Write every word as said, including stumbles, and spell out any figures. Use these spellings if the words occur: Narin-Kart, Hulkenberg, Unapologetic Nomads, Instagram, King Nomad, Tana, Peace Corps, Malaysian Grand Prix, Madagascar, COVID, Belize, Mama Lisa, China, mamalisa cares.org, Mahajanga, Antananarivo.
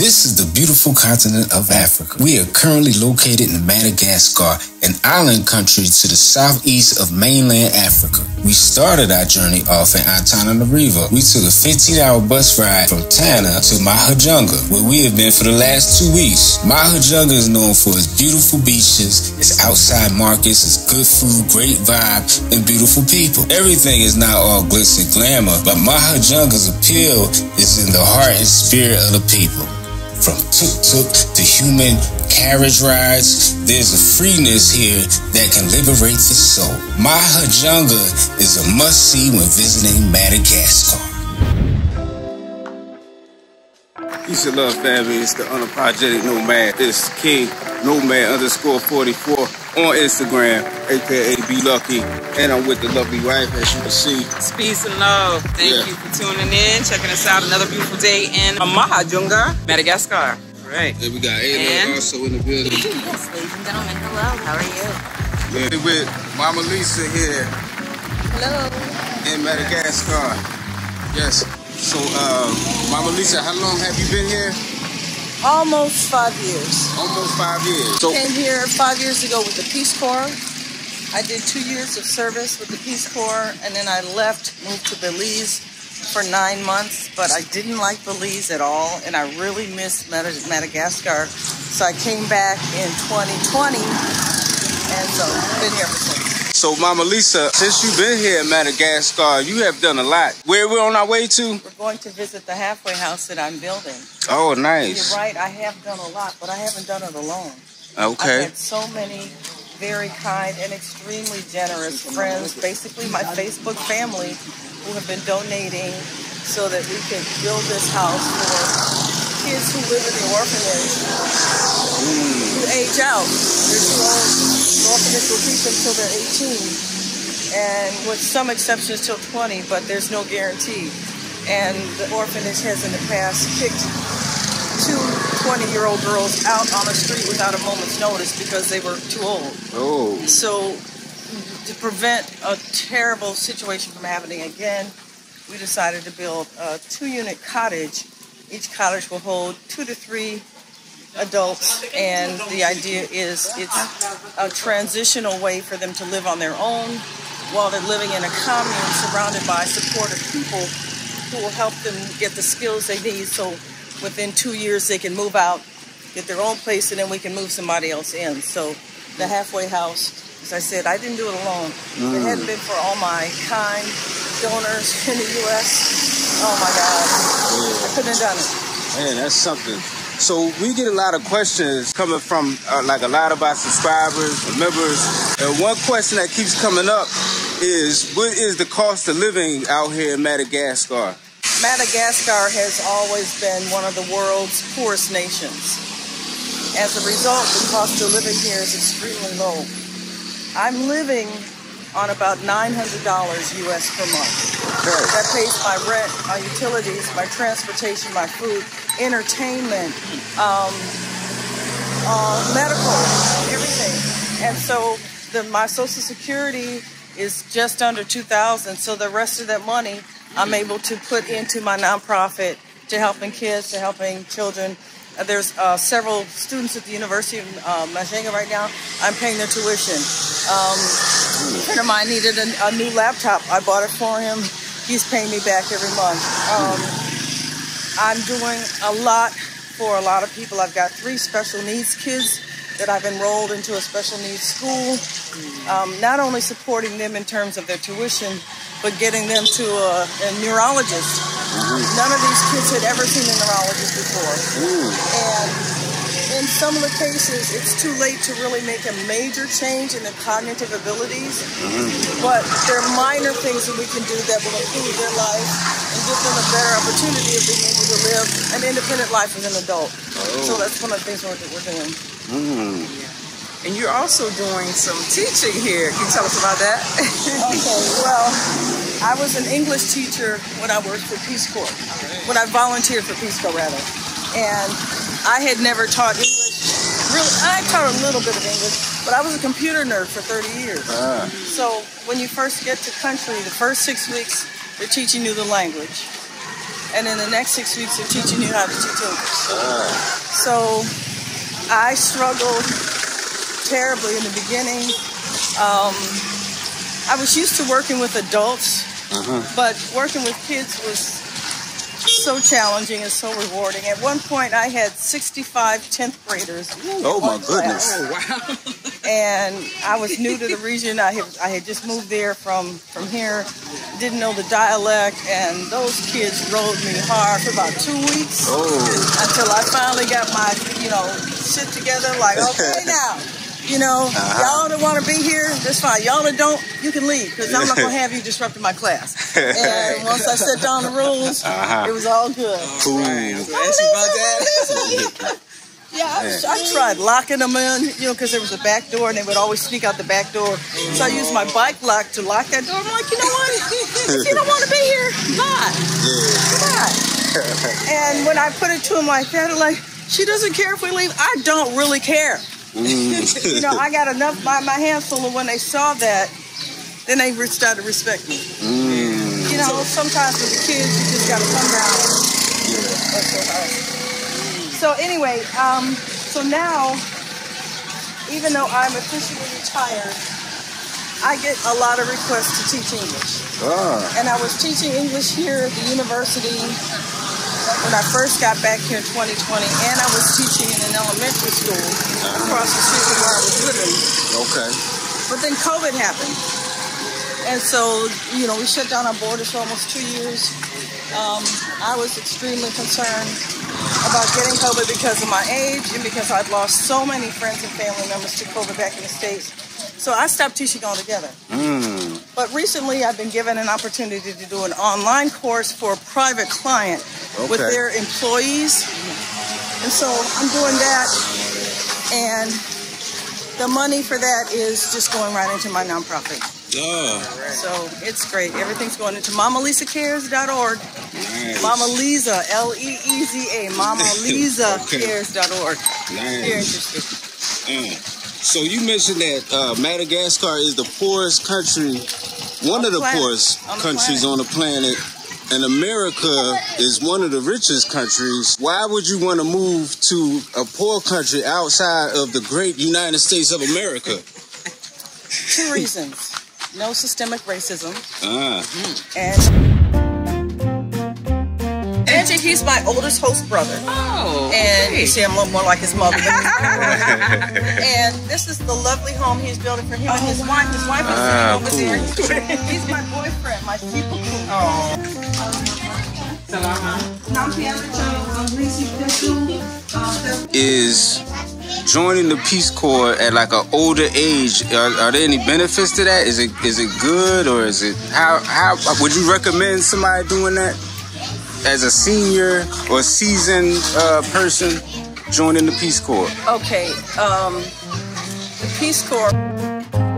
This is the beautiful continent of Africa. We are currently located in Madagascar, an island country to the southeast of mainland Africa. We started our journey off in Antananarivo. We took a fifteen hour bus ride from Tana to Mahajanga, where we have been for the last two weeks. Mahajanga is known for its beautiful beaches, its outside markets, its good food, great vibe, and beautiful people. Everything is not all glitz and glamour, but Mahajanga's appeal is in the heart and spirit of the people. From tuk-tuk to human carriage rides, there's a freeness here that can liberate the soul. Mahajanga is a must-see when visiting Madagascar. Peace and love, family. It's the Unapologetic Nomad. This is King Nomad underscore forty-four on Instagram, aka Be Lucky. And I'm with the lovely wife, as you can see. It's peace and love. Thank yeah. you for tuning in, checking us out. Another beautiful day in Mahajanga, Madagascar. All right. And we got Ada also in the building. Yes, ladies and gentlemen. Hello. How are you? Yeah. We're with Mama Lisa here. Hello. In Madagascar. Yes. So, um, Mama Lisa, how long have you been here? Almost five years. Almost five years. So I came here five years ago with the Peace Corps. I did two years of service with the Peace Corps, and then I left, moved to Belize for nine months. But I didn't like Belize at all, and I really missed Madagascar. So I came back in twenty twenty, and so I've been here for since. So, Mama Lisa, since you've been here in Madagascar, you have done a lot. Where we're on our way to? We're going to visit the halfway house that I'm building. Oh, nice. You're right. I have done a lot, but I haven't done it alone. Okay. I've had so many very kind and extremely generous friends, basically my Facebook family, who have been donating so that we can build this house for kids who live in the orphanage, mm. who age out. They're too old. The orphanage will keep them until they're eighteen, and with some exceptions till twenty, but there's no guarantee. And the orphanage has in the past kicked two twenty-year-old girls out on the street without a moment's notice because they were too old. Oh. So to prevent a terrible situation from happening again, we decided to build a two-unit cottage. Each cottage will hold two to three adults, and the idea is it's a transitional way for them to live on their own while they're living in a commune surrounded by supportive people who will help them get the skills they need so within two years they can move out, get their own place, and then we can move somebody else in. So the halfway house, as I said, I didn't do it alone. Mm. It had been for all my kind donors in the U S Oh my God, yeah. I couldn't have done it. Man, that's something. So we get a lot of questions coming from uh, like a lot of our subscribers and members. And one question that keeps coming up is, what is the cost of living out here in Madagascar? Madagascar has always been one of the world's poorest nations. As a result, the cost of living here is extremely low. I'm living on about nine hundred dollars U S per month. Okay. That pays my rent, my utilities, my transportation, my food, entertainment, um, uh, medical, everything. And so the, my Social Security is just under two thousand dollars. So the rest of that money I'm able to put into my nonprofit, to helping kids, to helping children. Uh, there's uh, several students at the University of uh, Mahajanga right now. I'm paying their tuition. Um, a friend of mine needed a, a new laptop. I bought it for him. He's paying me back every month. Um, I'm doing a lot for a lot of people. I've got three special needs kids that I've enrolled into a special needs school. Um, not only supporting them in terms of their tuition, but getting them to a, a neurologist. Mm-hmm. None of these kids had ever seen a neurologist before. Ooh. And in some of the cases, it's too late to really make a major change in their cognitive abilities. Mm-hmm. But there are minor things that we can do that will improve their life and give them a better opportunity of being able to live an independent life as an adult. Oh. So that's one of the things we're, we're doing. Mm. Yeah. And you're also doing some teaching here. Can you tell us about that? Okay, well, I was an English teacher when I worked for Peace Corps, when I volunteered for Peace Corps, rather. And I had never taught English. Really, I taught a little bit of English, but I was a computer nerd for thirty years. Ah. So when you first get to country, the first six weeks, they're teaching you the language. and in the next six weeks they're teaching you how to teach English. So I struggled terribly in the beginning. Um, I was used to working with adults, uh-huh. but working with kids was so challenging and so rewarding. At one point, I had sixty-five tenth graders. Oh, my goodness. Oh, wow. And I was new to the region. I had, I had just moved there from, from here, didn't know the dialect, and those kids rode me hard for about two weeks oh. until I finally got my, you know, shit together, like, okay, now. You know, uh-huh. y'all that want to be here, that's fine. Y'all that don't, you can leave, because I'm not going to have you disrupting my class. And once I set down the rules, uh-huh. it was all good. Cool. Right. I was going to ask you about that. Yeah, I, I tried locking them in, you know, because there was a back door, and they would always sneak out the back door. So I used my bike lock to lock that door. I'm like, you know what? If you don't want to be here, bye. Bye. And when I put it to them like that, they're like, she doesn't care if we leave. I don't really care. You know, I got enough by my handful, and when they saw that, then they started respecting me. Mm. You know, sometimes with the kids, you just got to come down. Yeah. So anyway, um, so now, even though I'm officially retired, I get a lot of requests to teach English. Ah. And I was teaching English here at the university when I first got back here in twenty twenty, and I was teaching in an elementary school across the street from where I was living. Okay. But then COVID happened. And so, you know, we shut down our borders for almost two years. Um, I was extremely concerned about getting COVID because of my age and because I'd lost so many friends and family members to COVID back in the States. So I stopped teaching altogether. Mm. But recently I've been given an opportunity to do an online course for a private client okay. with their employees. And so I'm doing that, and the money for that is just going right into my nonprofit. Oh. So it's great. Everything's going into mama lisa cares dot org. Nice. Mama Lisa, L E E Z A, mama lisa cares dot org. Nice. If you're interested. Mm. So you mentioned that uh, Madagascar is the poorest country, one of the poorest countries on the planet, and America is one of the richest countries. Why would you want to move to a poor country outside of the great United States of America? Two reasons. No systemic racism. Ah. And... he's my oldest host brother. Oh, and you see, I'm a little more like his mother. And this is the lovely home he's building for him oh, and his wife. His wife is ah, sitting cool. over there. He's my boyfriend, my people. Oh. Is joining the Peace Corps at like an older age, are, are there any benefits to that? Is it is it good, or is it how how would you recommend somebody doing that? As a senior or seasoned uh, person joining the Peace Corps? Okay, um, the Peace Corps...